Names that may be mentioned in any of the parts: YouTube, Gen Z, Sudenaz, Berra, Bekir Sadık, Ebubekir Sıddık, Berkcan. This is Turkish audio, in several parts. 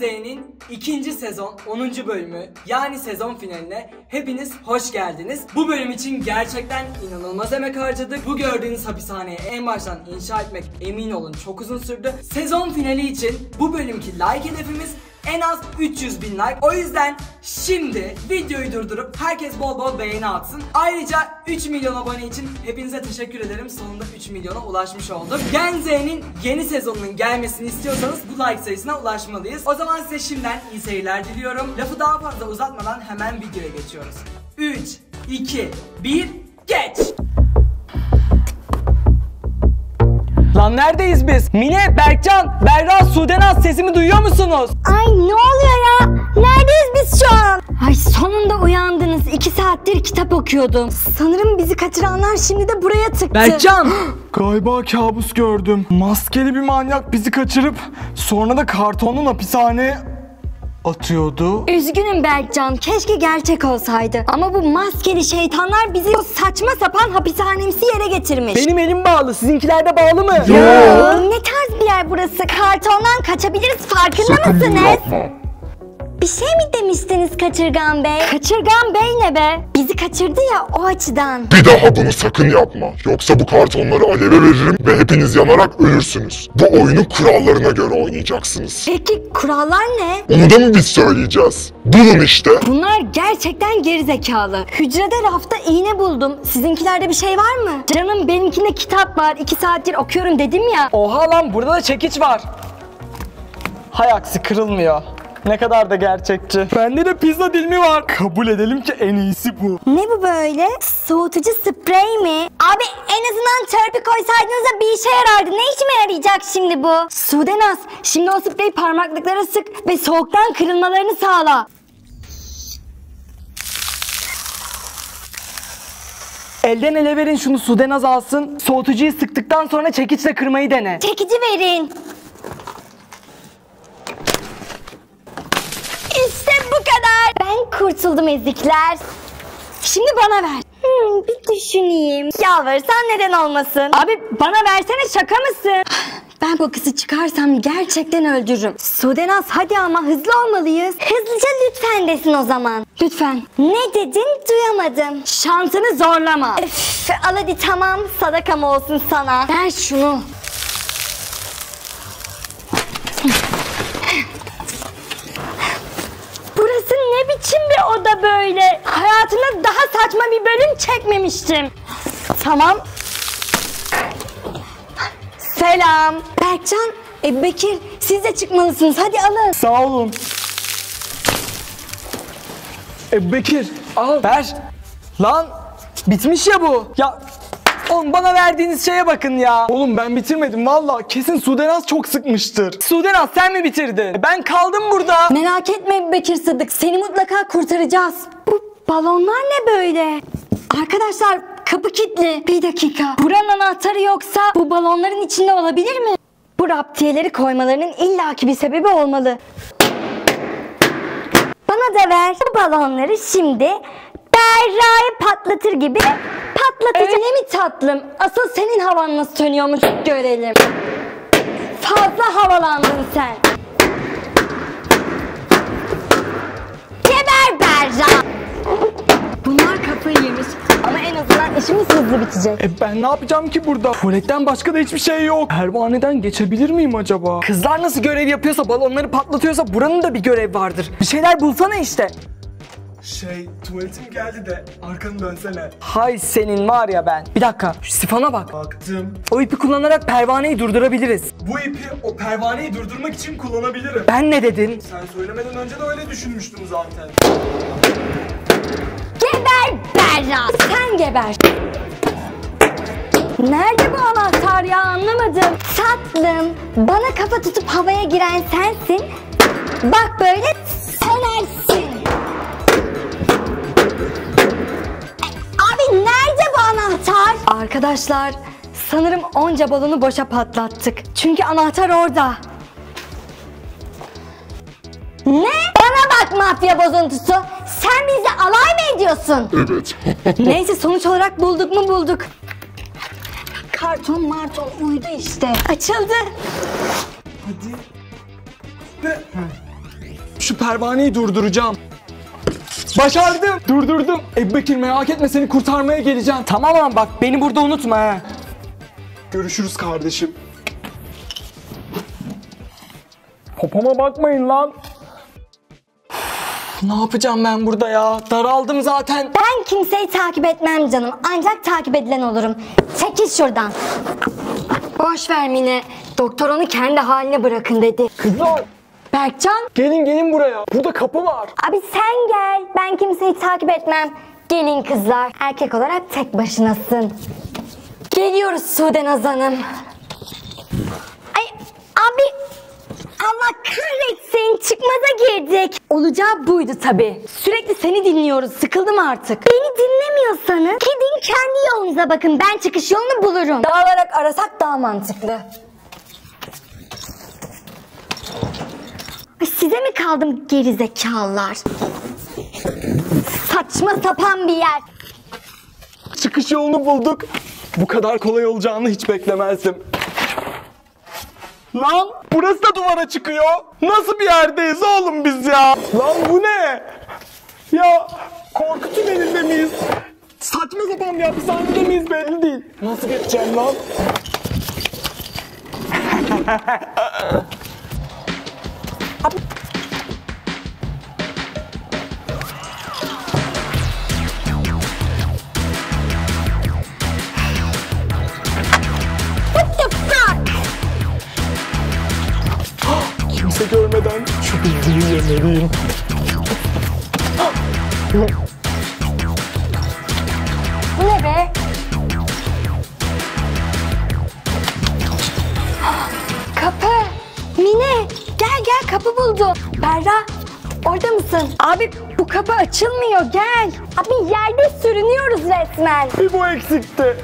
Z'nin 2. sezon 10. bölümü yani sezon finaline hepiniz hoş geldiniz. Bu bölüm için gerçekten inanılmaz emek harcadık. Bu gördüğünüz hapishaneyi en baştan inşa etmek emin olun çok uzun sürdü. Sezon finali için bu bölümki like hedefimiz en az 300.000 like. O yüzden şimdi videoyu durdurup herkes bol bol beğeni atsın. Ayrıca 3 milyon abone için hepinize teşekkür ederim. Sonunda 3 milyona ulaşmış olduk. Gen Z'nin yeni sezonunun gelmesini istiyorsanız bu like sayısına ulaşmalıyız. O zaman size şimdiden iyi seyirler diliyorum. Lafı daha fazla uzatmadan hemen videoya geçiyoruz. 3, 2, 1, geç! Lan neredeyiz biz? Mine, Berkcan, Berra, Sudenaz sesimi duyuyor musunuz? Ay ne oluyor ya? Neredeyiz biz şu an? Ay sonunda uyandınız. 2 saattir kitap okuyordum. Sanırım bizi kaçıranlar şimdi de buraya tıktı. Berkcan! Galiba kabus gördüm. Maskeli bir manyak bizi kaçırıp sonra da kartonun hapishaneye atıyordu. Üzgünüm Berkcan, keşke gerçek olsaydı. Ama bu maskeli şeytanlar bizi o saçma sapan hapishanemsi yere getirmiş. Benim elim bağlı, sizinkiler de bağlı mı? Ya. Ne tarz bir yer burası? Kartondan kaçabiliriz, farkında mısınız? Bir şey mi demiştiniz Kaçırgan Bey? Kaçırgan Bey ne be? Bizi kaçırdı ya, o açıdan. Bir daha bunu sakın yapma. Yoksa bu kartonları aleve veririm ve hepiniz yanarak ölürsünüz. Bu oyunun kurallarına göre oynayacaksınız. Peki kurallar ne? Onu da mı biz söyleyeceğiz? Bulun işte. Bunlar gerçekten gerizekalı. Hücrede rafta iğne buldum. Sizinkilerde bir şey var mı? Canım benimkinde kitap var. 2 saattir okuyorum dedim ya. Oha lan, burada da çekiç var. Hay aksi, kırılmıyor. Ne kadar da gerçekçi. Bende de pizza dilimi var. Kabul edelim ki en iyisi bu. Ne bu böyle? Soğutucu sprey mi? Abi en azından törpü koysaydınız da bir işe yarardı. Ne işime yarayacak şimdi bu? Sudenaz, şimdi o spreyi parmaklıklara sık ve soğuktan kırılmalarını sağla. Elden ele verin şunu, Sudenaz alsın. Soğutucuyu sıktıktan sonra çekiçle kırmayı dene. Çekici verin. İşte bu kadar. Ben kurtuldum ezikler. Şimdi bana ver. Bir düşüneyim. Yalvarırsan neden olmasın? Abi bana versene, şaka mısın? Ben bu kızı çıkarsam gerçekten öldürürüm. Sudenaz hadi ama hızlı olmalıyız. Hızlıca lütfen desin o zaman. Lütfen. Ne dedin? Duyamadım. Şansını zorlama. Öf, al hadi, tamam, sadakam olsun sana. Ver şunu. Ne biçim bir oda böyle? Hayatımda daha saçma bir bölüm çekmemiştim. Tamam. Selam. Berkcan, Bekir, siz de çıkmalısınız. Hadi alın. Sağ olun. Bekir, al. Ver. Lan, bitmiş ya bu. Ya, oğlum bana verdiğiniz şeye bakın ya. Oğlum ben bitirmedim valla. Kesin Sudenaz çok sıkmıştır. Sudenaz sen mi bitirdin? Ben kaldım burada. Merak etme Bekir Sadık. Seni mutlaka kurtaracağız. Bu balonlar ne böyle? Arkadaşlar kapı kilitli. Bir dakika. Buranın anahtarı yoksa bu balonların içinde olabilir mi? Bu raptiyeleri koymalarının illaki bir sebebi olmalı. Bana da ver. Bu balonları şimdi Berra'yı patlatır gibi patlatacağım. Öyle mi tatlım? Asıl senin havan nasıl sönüyormuş görelim. Fazla havalandın sen. Geber Berra. Bunlar kafayı yemiş. Ama en azından işimiz hızlı bitecek. Ben ne yapacağım ki burada? Tuvaletten başka da hiçbir şey yok. Pervaneden geçebilir miyim acaba? Kızlar nasıl görev yapıyorsa, balonları patlatıyorsa buranın da bir görevi vardır. Bir şeyler bulsana işte. Tuvaletim geldi de arkanı dönsene. Hay senin var ya ben. Bir dakika, şu sifona bak. Baktım. O ipi kullanarak pervaneyi durdurabiliriz. Bu ipi o pervaneyi durdurmak için kullanabilirim. Ben ne dedin? Sen söylemeden önce de öyle düşünmüştüm zaten. Geber Berra, sen geber. Nerede bu anahtar ya, anlamadım. Tatlım, bana kafa tutup havaya giren sensin. Bak böyle sönersin. Nerede bu anahtar? Arkadaşlar sanırım onca balonu boşa patlattık. Çünkü anahtar orada. Ne? Bana bak mafya bozuntusu. Sen bizi alay mı ediyorsun? Evet. Neyse sonuç olarak bulduk mu bulduk. Karton marton uydu işte. Açıldı. Hadi. pervaneyi durduracağım. Başardım. Durdurdum. Ebubekir merak etme, seni kurtarmaya geleceğim. Tamam ama bak beni burada unutma he. Görüşürüz kardeşim. Popoma bakmayın lan. Ne yapacağım ben burada ya? Daraldım zaten. Ben kimseyi takip etmem canım. Ancak takip edilen olurum. Çekil şuradan. Boş ver Mine. Doktor onu kendi haline bırakın dedi. Kızlar. Berkcan. Gelin buraya. Burada kapı var. Abi sen gel. Ben kimseyi takip etmem. Gelin kızlar. Erkek olarak tek başınasın. Geliyoruz Sude Naz Hanım. Ay abi. Allah kahretsin, çıkmaza girdik. Olacağı buydu tabi. Sürekli seni dinliyoruz, sıkıldım artık. Beni dinlemiyorsanız gidin kendi yolunuza bakın, ben çıkış yolunu bulurum. Dağılarak arasak daha mantıklı. Ay, size mi kaldım gerizekalılar? Saçma sapan bir yer. Çıkış yolunu bulduk. Bu kadar kolay olacağını hiç beklemezdim. Lan burası da duvara çıkıyor. Nasıl bir yerdeyiz oğlum biz ya? Lan bu ne? Ya korkutu elinde miyiz? Saçma sapan bir hapishanede miyiz belli değil. Nasıl geçeceğim lan? Görmeden şu bildiği yemeliyim. Bu ne be? Kapı. Mine gel kapı buldu. Berra orada mısın? Abi bu kapı açılmıyor, gel. Abi yerde sürünüyoruz resmen. Bir bu eksikti.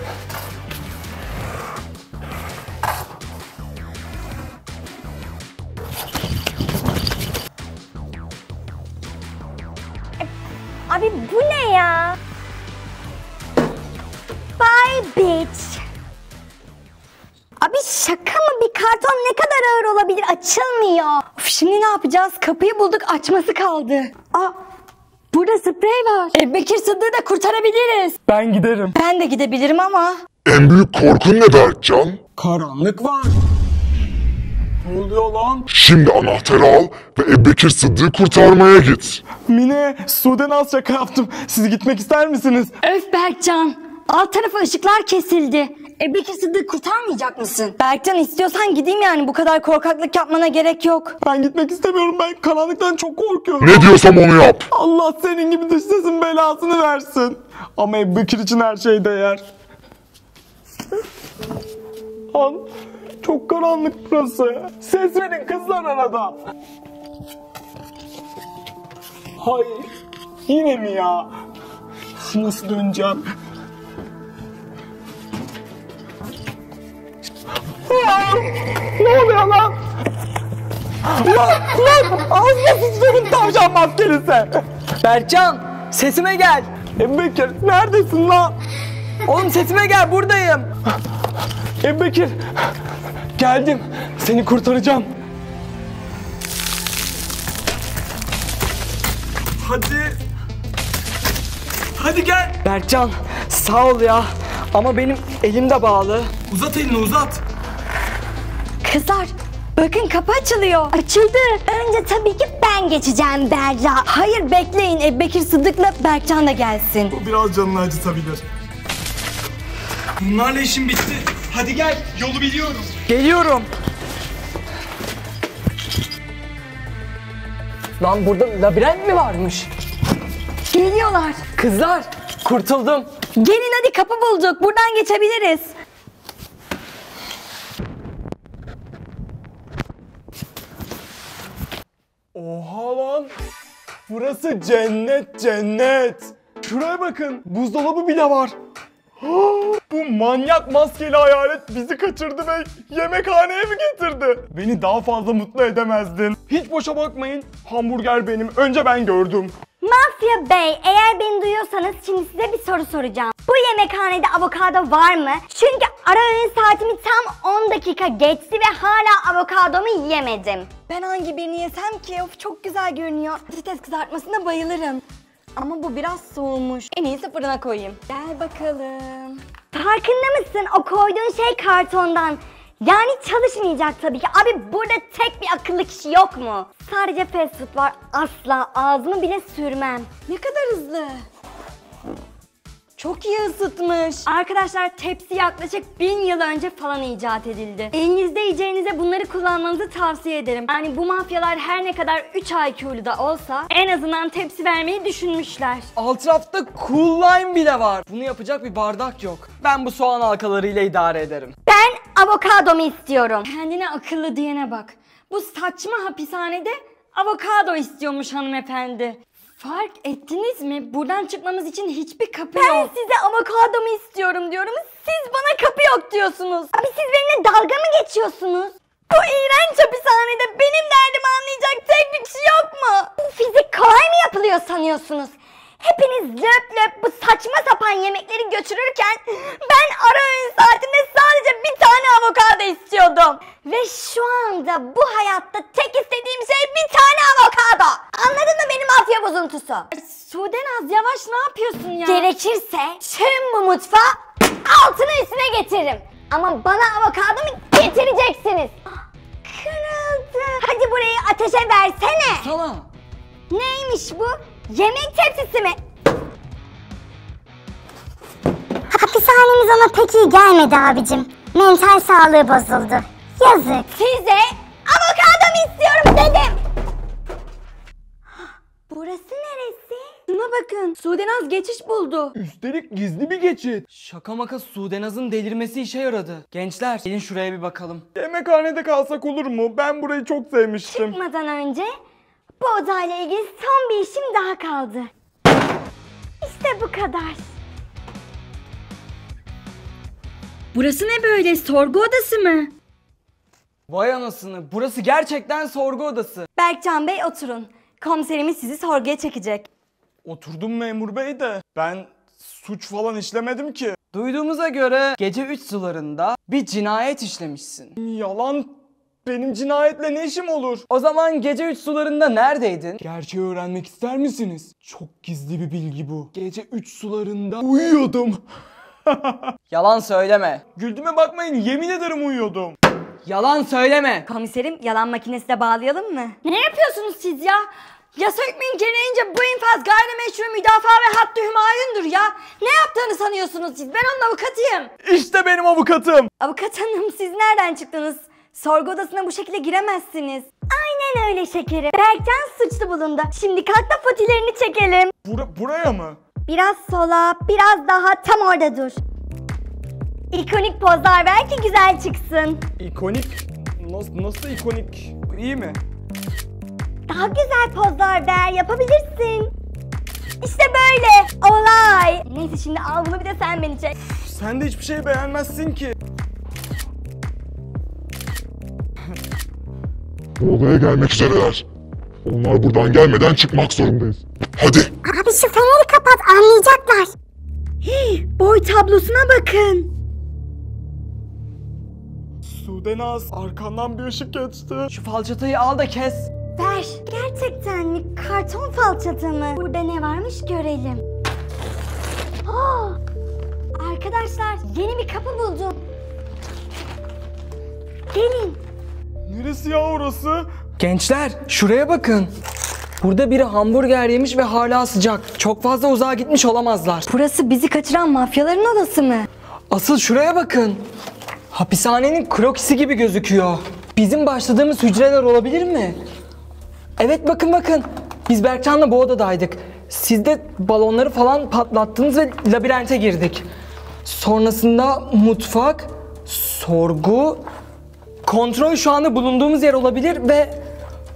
Abi bu ne ya? Bye bitch. Abi şaka mı? Bir karton ne kadar ağır olabilir? Açılmıyor. Of, şimdi ne yapacağız? Kapıyı bulduk, açması kaldı. Aa, burada sprey var. Ebubekir Sıddık'ı da kurtarabiliriz. Ben giderim. Ben de gidebilirim ama. En büyük korkun ne Berkcan? Karanlık var. Ne oluyor lan? Şimdi anahtarı al ve Ebubekir Sıddık'ı kurtarmaya git. Mine, Sude Naz şaka yaptım. Siz gitmek ister misiniz? Öf Berkcan. Alt tarafı ışıklar kesildi. Ebubekir Sıddık'ı kurtarmayacak mısın? Berkcan istiyorsan gideyim yani. Bu kadar korkaklık yapmana gerek yok. Ben gitmek istemiyorum. Ben karanlıktan çok korkuyorum. Ne diyorsam onu yap. Allah senin gibi dış sesin belasını versin. Ama Ebubekir için her şey değer. An... Çok karanlık burası. Ses verin kızlar arada. Hayır. Yine mi ya? Nasıl döneceğim? Ne oluyor lan? Lan! Ağzına sıçtığımın tavşan maskelisi. Berkcan sesime gel. Ebubekir neredesin lan? Oğlum sesime gel, buradayım. Ebubekir. Geldim. Seni kurtaracağım. Hadi. Hadi gel. Berkcan sağ ol ya. Ama benim elim de bağlı. Uzat elini, uzat. Kızlar bakın kapı açılıyor. Açıldı. Önce tabii ki ben geçeceğim Berra. Hayır bekleyin, Ebubekir Sıddık'la Berkcan da gelsin. O biraz canını acıtabilir. Bunlarla işim bitti. Hadi gel, yolu biliyorum. Geliyorum. Lan burada labirent mi varmış? Geliyorlar. Kızlar, kurtuldum. Gelin hadi, kapı bulduk. Buradan geçebiliriz. Oha lan. Burası cennet cennet. Şuraya bakın. Buzdolabı bile var. Bu manyak maskeli hayalet bizi kaçırdı ve yemekhaneye mi getirdi? Beni daha fazla mutlu edemezdin. Hiç boşa bakmayın. Hamburger benim. Önce ben gördüm. Mafya Bey, eğer beni duyuyorsanız şimdi size bir soru soracağım. Bu yemekhanede avokado var mı? Çünkü ara öğün saatimi tam 10 dakika geçti ve hala avokadomu yiyemedim. Ben hangi birini yesem ki? Of, çok güzel görünüyor. Patates kızartmasına bayılırım. Ama bu biraz soğumuş. En iyisi fırına koyayım. Gel bakalım. Farkında mısın? O koyduğun şey kartondan. Yani çalışmayacak tabii ki. Abi burada tek bir akıllı kişi yok mu? Sadece fast food var. Asla ağzımı bile sürmem. Ne kadar hızlı. Çok iyi ısıtmış. Arkadaşlar, tepsi yaklaşık 1000 yıl önce falan icat edildi. Elinizde yiyeceğinize bunları kullanmanızı tavsiye ederim. Yani bu mafyalar her ne kadar 3 IQ'lu da olsa en azından tepsi vermeyi düşünmüşler. Alt tarafta cool lime bile var. Bunu yapacak bir bardak yok. Ben bu soğan halkalarıyla idare ederim. Ben avokadomu istiyorum. Kendine akıllı diyene bak. Bu saçma hapishanede avokado istiyormuş hanımefendi. Fark ettiniz mi? Buradan çıkmamız için hiçbir kapı yok. Ben size avokadomu istiyorum diyorum. Siz bana kapı yok diyorsunuz. Abi siz benimle dalga mı geçiyorsunuz? Bu iğrenç hapishanede benim derdimi anlayacak tek bir kişi yok mu? Bu fizik kolay mı yapılıyor sanıyorsunuz? Hepiniz löp löp bu saçma sapan yemekleri götürürken ben ara öğün saatinde sadece bir tane avokado istiyordum. Ve şu anda bu hayatta tek istediğim şey bir tane avokado. Anladın mı benim mafya bozuntusu? Sudenaz, yavaş, ne yapıyorsun ya? Gerekirse tüm bu mutfağı altına üstüne getiririm. Ama bana avokadomu getireceksiniz. Kırıldı. Hadi burayı ateşe versene. Salam. Neymiş bu? Yemek tepsisi mi? Hapishanemiz ona pek iyi gelmedi abicim. Mental sağlığı bozuldu. Yazık. Size avokadomu istiyorum dedim. Burası neresi? Şuna bakın. Sudenaz geçiş buldu. Üstelik gizli bir geçit. Şaka maka Sudenaz'ın delirmesi işe yaradı. Gençler, gelin şuraya bir bakalım. Yemekhanede kalsak olur mu? Ben burayı çok sevmiştim. Çıkmadan önce bu odayla ilgili son bir işim daha kaldı. İşte bu kadar. Burası ne böyle? Sorgu odası mı? Vay anasını. Burası gerçekten sorgu odası. Berkcan Bey, oturun. Komiserimiz sizi sorguya çekecek. Oturdum memur bey de. Ben suç falan işlemedim ki. Duyduğumuza göre gece 3 sularında bir cinayet işlemişsin. Yalan. Benim cinayetle ne işim olur? O zaman gece 3 sularında neredeydin? Gerçeği öğrenmek ister misiniz? Çok gizli bir bilgi bu. Gece 3 sularında uyuyordum. Yalan söyleme. Güldüme bakmayın, yemin ederim uyuyordum. Yalan söyleme. Komiserim, yalan makinesi de bağlayalım mı? Ne yapıyorsunuz siz ya? Yasa hükmün gereğince bu infaz gayrimeşru müdafaa ve hattı hümayundur ya. Ne yaptığını sanıyorsunuz siz? Ben onun avukatıyım. İşte benim avukatım. Avukat hanım, siz nereden çıktınız? Sorgu odasına bu şekilde giremezsiniz. Aynen öyle şekerim. Berkcan suçlu bulundu. Şimdi kalk da fotilerini çekelim. Buraya mı? Biraz sola, biraz daha, tam orada dur. İkonik pozlar ver ki güzel çıksın. İkonik? Nasıl ikonik? İyi mi? Daha güzel pozlar ver, yapabilirsin. İşte böyle. Olay. Neyse, şimdi al bunu, bir de sen beni çek. Uf, sen de hiçbir şey beğenmezsin ki. Odaya gelmek üzereler. Onlar buradan gelmeden çıkmak zorundayız. Hadi. Abi şu feneri kapat, anlayacaklar. Hii, boy tablosuna bakın. Sudenaz, arkandan bir ışık geçti. Şu falçatayı al da kes. Ver. Gerçekten mi? Karton falçata mı? Burada ne varmış görelim. Oh. Arkadaşlar, yeni bir kapı buldum. Gelin. Neresi ya orası? Gençler, şuraya bakın. Burada biri hamburger yemiş ve hala sıcak. Çok fazla uzağa gitmiş olamazlar. Burası bizi kaçıran mafyaların odası mı? Asıl şuraya bakın. Hapishanenin krokisi gibi gözüküyor. Bizim başladığımız hücreler olabilir mi? Evet, bakın bakın. Biz Berkcan'la bu odadaydık. Siz de balonları falan patlattınız ve labirente girdik. Sonrasında mutfak, sorgu... Kontrol şu anda bulunduğumuz yer olabilir ve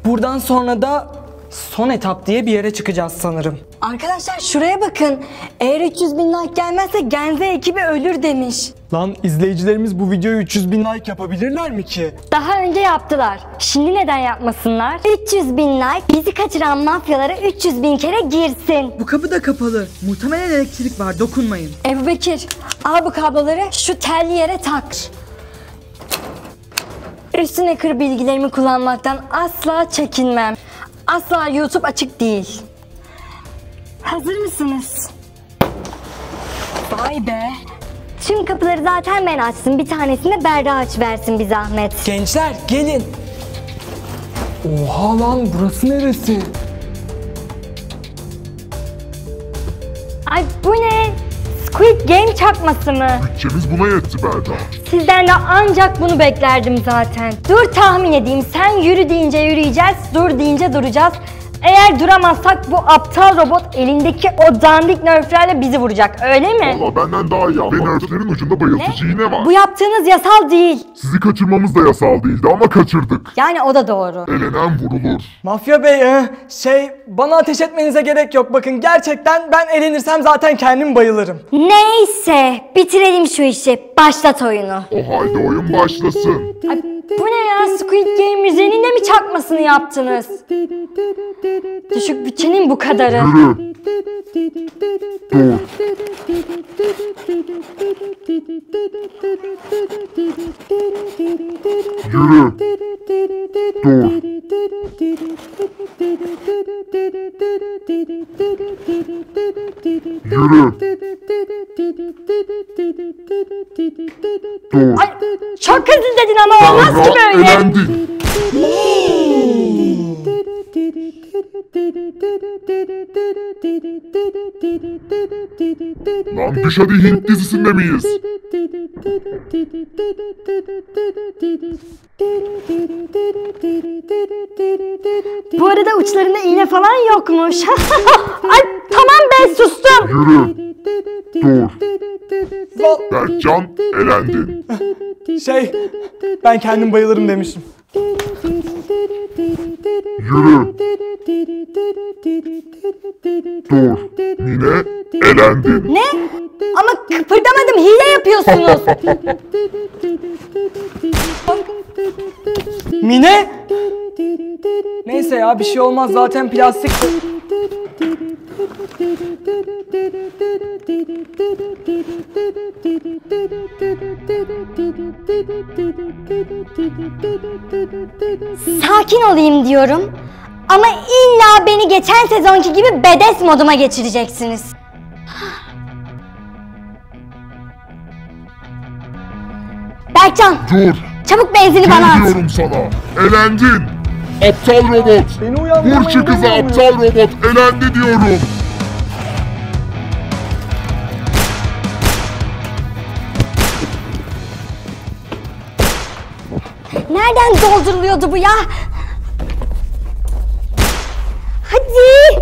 buradan sonra da son etap diye bir yere çıkacağız sanırım. Arkadaşlar, şuraya bakın. Eğer 300 bin like gelmezse Gen Z ekibi ölür demiş. Lan izleyicilerimiz bu videoyu 300.000 like yapabilirler mi ki? Daha önce yaptılar. Şimdi neden yapmasınlar? 300.000 like bizi kaçıran mafyalara 300.000 kere girsin. Bu kapı da kapalı. Muhtemelen elektrik var. Dokunmayın. Ebubekir, al bu kabloları şu telli yere tak. Üstüne kır bilgilerimi kullanmaktan asla çekinmem. Asla YouTube açık değil. Hazır mısınız? Vay be. Tüm kapıları zaten ben açtım. Bir tanesini Berra açıversin bir zahmet. Gençler gelin. Oha lan, burası neresi? Ay bu ne? Squid Game çakması mı? Bütçemiz buna yetti Berra. Sizden de ancak bunu beklerdim zaten. Dur tahmin edeyim. Sen yürü deyince yürüyeceğiz, dur deyince duracağız. Eğer duramazsak bu aptal robot elindeki o dandik nerflerle bizi vuracak, öyle mi? Valla benden daha iyi anladım. Ve nerflerin ucunda bayıltıcı iğne var. Bu yaptığınız yasal değil. Sizi kaçırmamız da yasal değildi ama kaçırdık. Yani o da doğru. Elenen vurulur. Mafya bey, bana ateş etmenize gerek yok. Bakın gerçekten ben elenirsem zaten kendim bayılırım. Neyse, bitirelim şu işi. Başlat oyunu. O halde oyun başlasın. Ay, bu ne ya? Squid Game müziğinin de mi çakmasını yaptınız? Düşük bütçenin bu kadarı. Yürü. Dur. Yürü. Dur. Yürü. Dur. Ay, çok hızlı dedin ama olmaz ki böyle. Lan düş hadi, Hint dizisinde miyiz? Bu arada uçlarında iğne falan yokmuş. Ay tamam ben sustum. Yürü. Dur. Berkcan elendin. Ben kendim bayılırım demiştim. Yürü. Dur. Yine elendin. Ne? Ama kıpırdamadım, hile yapıyorsunuz. Mine? Neyse ya, bir şey olmaz zaten plastik. Sakin olayım diyorum ama illa beni geçen sezonki gibi BDS moduma geçireceksiniz. Berkcan! Dur! Çabuk benzini bana at! Diyorum sana! Elendin! Aptal robot! Vur şu kıza aptal robot! Elendi diyorum! Nereden dolduruluyordu bu ya? Hadi!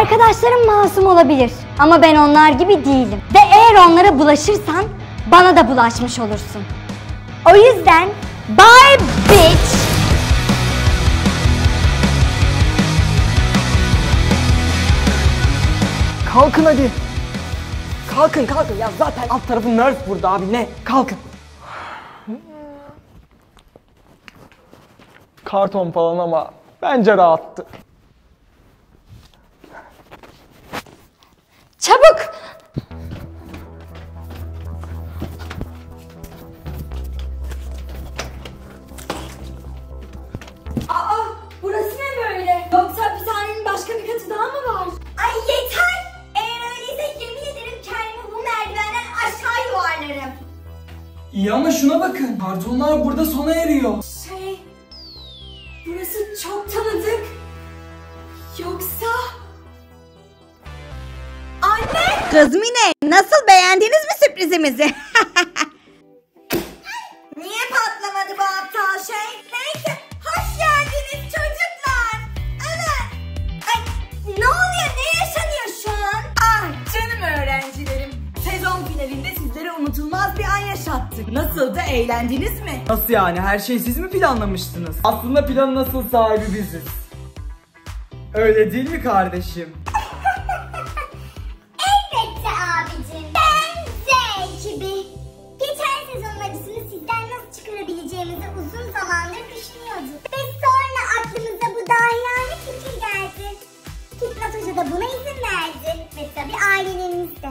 Arkadaşlarım masum olabilir ama ben onlar gibi değilim. Ve eğer onlara bulaşırsan bana da bulaşmış olursun. O yüzden bye bitch! Kalkın hadi. Kalkın kalkın ya, zaten alt tarafı nerf burada abi, ne? Kalkın. Karton falan ama bence rahattı. Çabuk! Aa! Burası ne böyle? Yoksa hapishanenin başka bir katı daha mı var? Ay yeter! Eğer öyleyse yemin ederim kendimi bu merdivenden aşağı yuvarlarım. İyi ama şuna bakın. Kartonlar burada sona eriyor. Burası çok tanıdık. Yoksa... Anne! Kız Mine, nasıl, beğendiniz mi sürprizimizi? Niye patlamadı bu aptal şey? Neyse, hoş geldiniz çocuklar. Evet. Ay, ne oluyor, ne yaşanıyor şu an? Ah canım öğrencilerim. Sezon finalinde sizlere unutulmaz bir an yaşandı. attık. Nasıldı, eğlendiniz mi? Nasıl yani, her şeyi siz mi planlamıştınız? Aslında planın nasıl sahibi biziz. Öyle değil mi kardeşim? Elbette abicim. Ben Z ekibi. Geçen sezonun acısını sizden nasıl çıkarabileceğimizi uzun zamandır düşünüyorduk. Ve sonra aklımıza bu dahiyane fikir geldi. Hikmet Hoca da buna izin verdi. Ve tabi ailelerimiz de.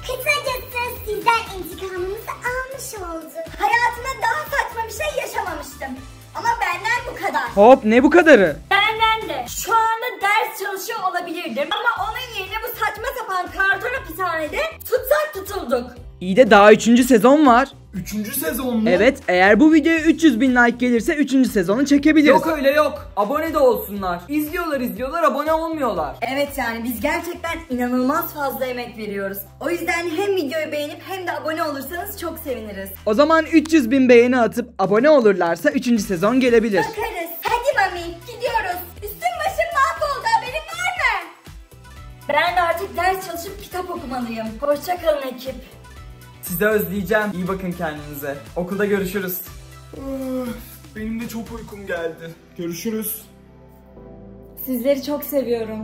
Kısacası sizden intikamımızı almış olduk. Hayatımda daha saçma bir şey yaşamamıştım. Ama benden bu kadar. Hop, ne bu kadarı? Benden de. Şu anda ders çalışıyor olabilirdim. Ama onun yerine bu saçma sapan karton hapishanede tutsak tutulduk. İyi de daha 3. sezon var. 3. sezon mu? Evet, eğer bu videoya 300.000 like gelirse 3. sezonu çekebiliriz. Yok öyle yok. Abone de olsunlar. İzliyorlar abone olmuyorlar. Evet yani biz gerçekten inanılmaz fazla emek veriyoruz. O yüzden hem videoyu beğenip hem de abone olursanız çok seviniriz. O zaman 300.000 beğeni atıp abone olurlarsa 3. sezon gelebilir. Bakarız. Hadi mami, gidiyoruz. Üstüm başım mahvoldu, haberin var mı? Ben de artık ders çalışıp kitap okumalıyım. Hoşçakalın ekip. Sizi özleyeceğim. İyi bakın kendinize. Okulda görüşürüz. Benim de çok uykum geldi. Görüşürüz. Sizleri çok seviyorum.